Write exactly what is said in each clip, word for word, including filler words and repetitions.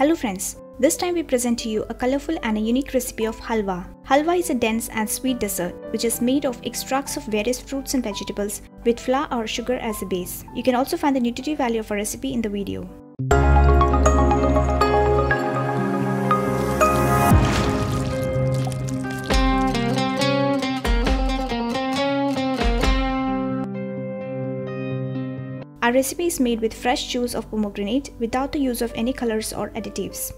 Hello friends, this time we present to you a colorful and a unique recipe of halwa. Halwa is a dense and sweet dessert which is made of extracts of various fruits and vegetables with flour or sugar as a base. You can also find the nutritive value of our recipe in the video. Our recipe is made with fresh juice of pomegranate without the use of any colors or additives.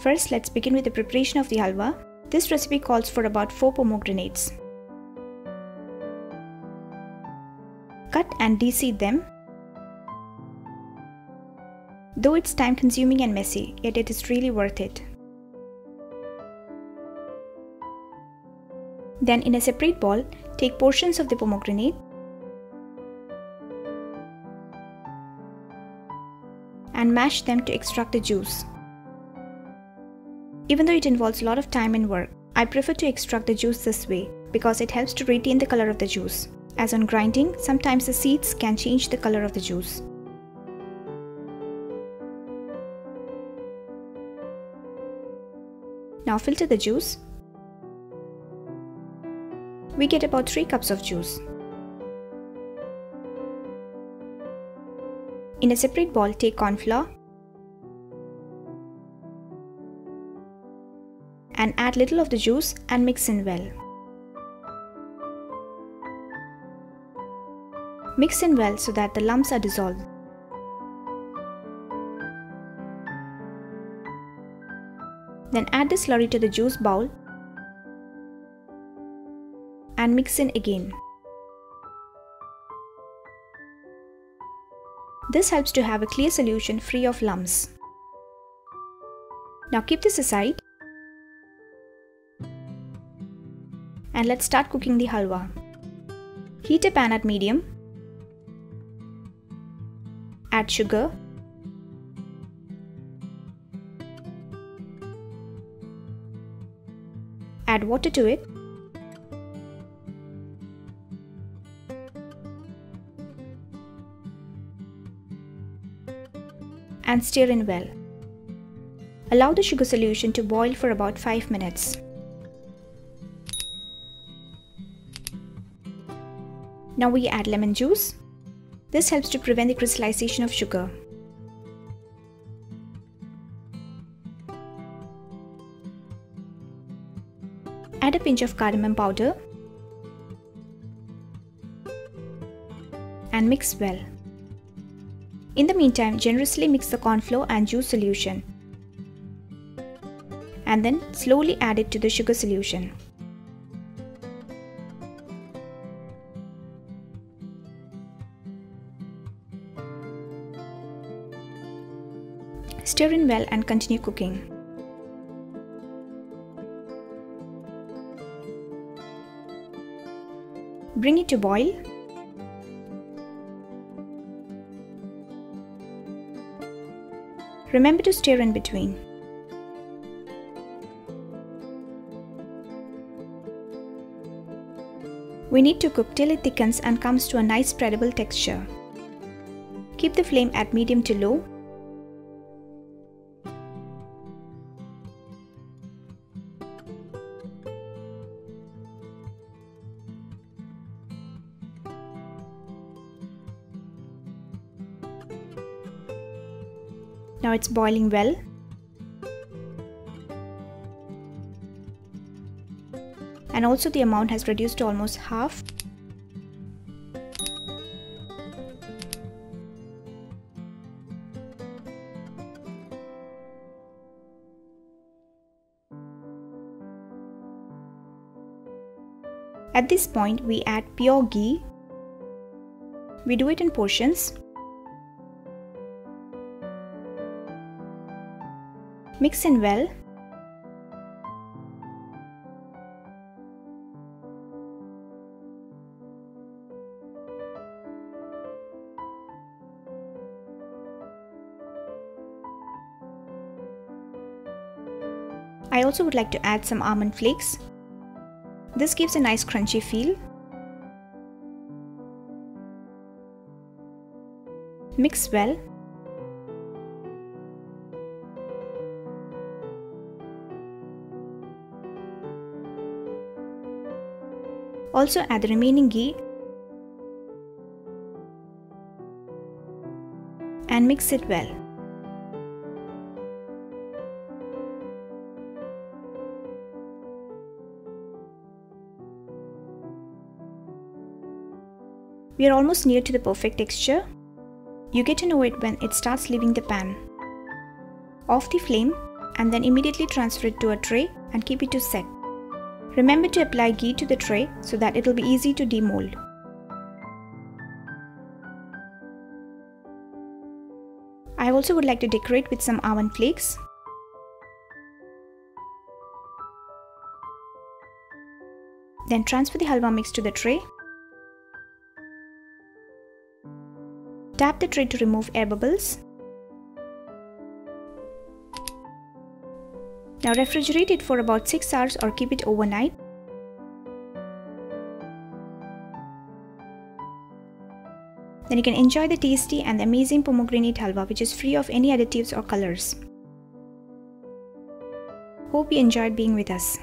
First, let's begin with the preparation of the halwa. This recipe calls for about four pomegranates. Cut and deseed them. Though it's time consuming and messy, yet it is really worth it. Then in a separate bowl, take portions of the pomegranate and mash them to extract the juice. Even though it involves a lot of time and work, I prefer to extract the juice this way because it helps to retain the color of the juice. As on grinding, sometimes the seeds can change the color of the juice. Now filter the juice. We get about three cups of juice. In a separate bowl, take corn flour and add little of the juice and mix in well. Mix in well so that the lumps are dissolved. Then add the slurry to the juice bowl and mix in again. This helps to have a clear solution free of lumps. Now keep this aside and let's start cooking the halwa. Heat a pan at medium, add sugar, add water to it. And stir in well. Allow the sugar solution to boil for about five minutes. Now we add lemon juice. This helps to prevent the crystallization of sugar. Add a pinch of cardamom powder and mix well. In the meantime, generously mix the corn flour and juice solution and then slowly add it to the sugar solution. Stir in well and continue cooking. Bring it to boil. Remember to stir in between. We need to cook till it thickens and comes to a nice spreadable texture. Keep the flame at medium to low. Now it's boiling well. And also the amount has reduced to almost half. At this point, we add pure ghee. We do it in portions. Mix in well. I also would like to add some almond flakes. This gives a nice crunchy feel. Mix well. Also add the remaining ghee and mix it well. We are almost near to the perfect texture. You get to know it when it starts leaving the pan. Off the flame and then immediately transfer it to a tray and keep it to set. Remember to apply ghee to the tray so that it will be easy to demold. I also would like to decorate with some almond flakes. Then transfer the halwa mix to the tray. Tap the tray to remove air bubbles. Now refrigerate it for about six hours or keep it overnight. Then you can enjoy the tasty and amazing pomegranate halwa, which is free of any additives or colors. Hope you enjoyed being with us.